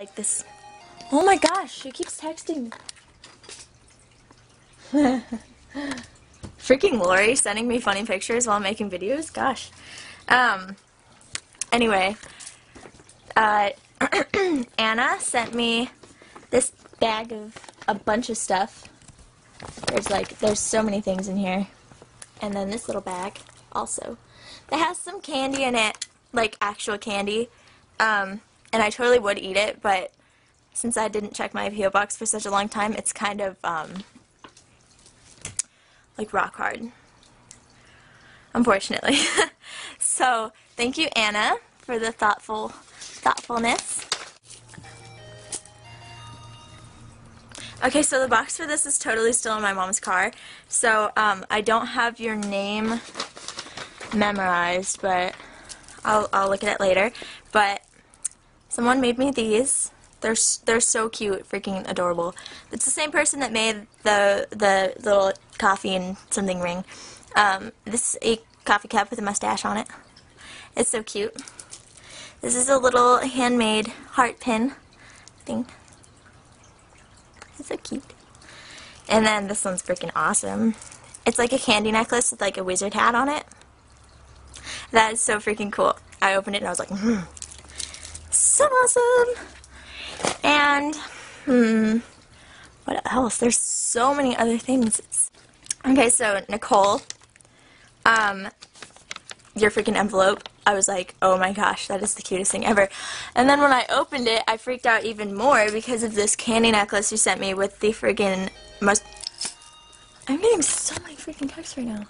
Like this. Oh my gosh, she keeps texting. Freaking Lori sending me funny pictures while making videos. Gosh. Anyway, Anna sent me this bag of a bunch of stuff. There's so many things in here. And then this little bag also that has some candy in it, like actual candy. And I totally would eat it, but since I didn't check my P.O. box for such a long time, it's kind of, like rock hard, unfortunately. So, thank you, Anna, for the thoughtfulness. Okay, so the box for this is totally still in my mom's car, so, I don't have your name memorized, but I'll look at it later, but someone made me these. They're so cute, freaking adorable. It's the same person that made the little coffee and something ring. This is a coffee cup with a mustache on it. It's so cute. This is a little handmade heart pin thing. It's so cute. And then this one's freaking awesome. It's like a candy necklace with like a wizard hat on it. That is so freaking cool. I opened it and I was like, so awesome. And what else? There's so many other things. Okay, so Nicole, your freaking envelope. I was like, oh my gosh, that is the cutest thing ever. And then when I opened it, I freaked out even more because of this candy necklace you sent me with the freaking most. I'm getting so many freaking texts right now.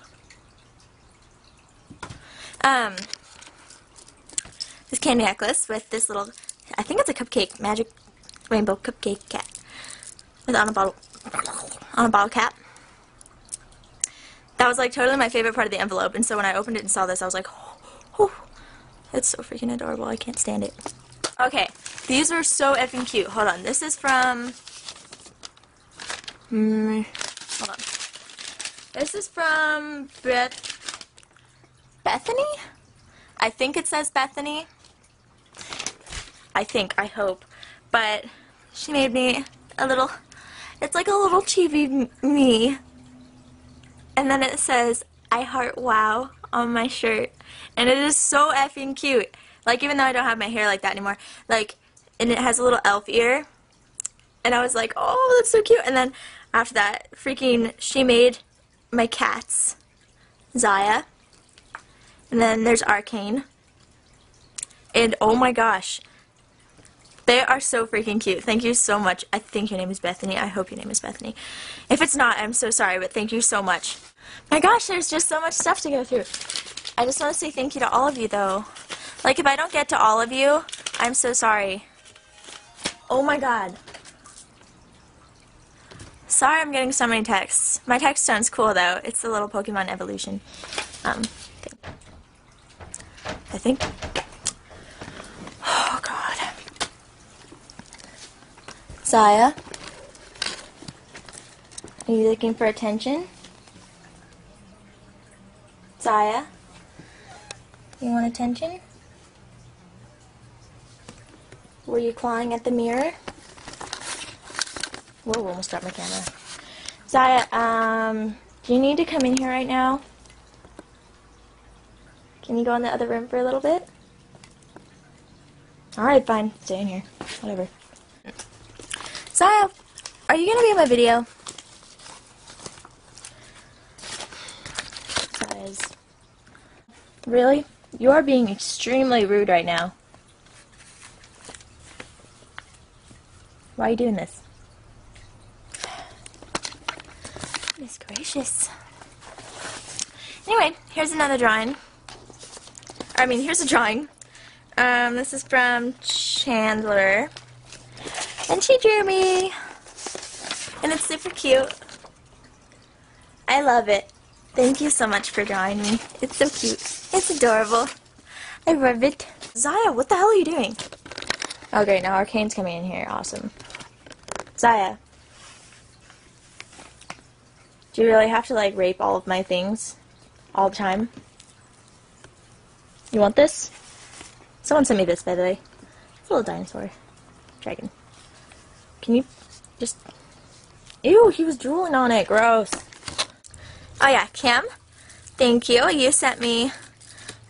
This candy necklace with this little, I think it's a cupcake, magic rainbow cupcake cat, with on a bottle cap. That was like totally my favorite part of the envelope, and so when I opened it and saw this, I was like, oh, it's so freaking adorable, I can't stand it. Okay, these are so effing cute. Hold on, this is from, hold on, this is from Bethany? I think it says Bethany. I think, I hope. But she made me a little, it's like a little chibi me. And then it says, I heart wow on my shirt. And it is so effing cute. Like, even though I don't have my hair like that anymore. Like, and it has a little elf ear. And I was like, oh, that's so cute. And then after that, freaking, she made my cats, Zaya. And then there's Arcane. And oh my gosh. They are so freaking cute. Thank you so much. I think your name is Bethany. I hope your name is Bethany. If it's not, I'm so sorry, but thank you so much. My gosh, there's just so much stuff to go through. I just want to say thank you to all of you, though. Like, if I don't get to all of you, I'm so sorry. Oh my god. Sorry I'm getting so many texts. My text tone's cool, though. It's the little Pokemon evolution. I think. Oh god. Zaya, are you looking for attention? Zaya, you want attention? Were you clawing at the mirror? Whoa, almost dropped my camera. Zaya, do you need to come in here right now? Can you go in the other room for a little bit? Alright, fine. Stay in here. Whatever. Zaya, are you going to be in my video? Zaya's. Really? You are being extremely rude right now. Why are you doing this? Goodness gracious. Anyway, here's another drawing. Here's a drawing. This is from Chandler. And she drew me. And it's super cute. I love it. Thank you so much for drawing me. It's so cute. It's adorable. I love it. Zaya, what the hell are you doing? Oh, great. Now Arcane's coming in here. Awesome. Zaya. Do you really have to, like, rape all of my things all the time? You want this? Someone sent me this, by the way. It's a little dinosaur. dragon. Can you just... Ew, he was drooling on it. Gross. Oh yeah, Kim, thank you. You sent me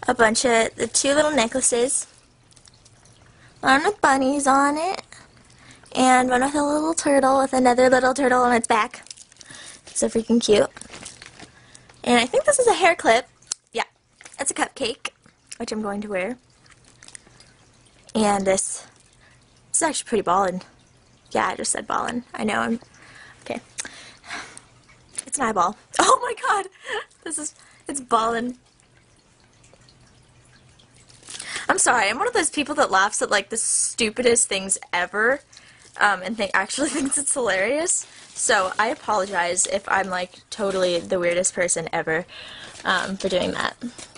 a bunch of the two little necklaces. One with bunnies on it, and one with a little turtle with another little turtle on its back. So freaking cute. And I think this is a hair clip. Yeah, it's a cupcake, which I'm going to wear. And this is actually pretty ballin'. Yeah, I just said ballin'. I know I'm... Okay. It's an eyeball. Oh my god! This is... It's ballin'. I'm sorry, I'm one of those people that laughs at, like, the stupidest things ever, and actually thinks it's hilarious. So I apologize if I'm, like, totally the weirdest person ever, for doing that.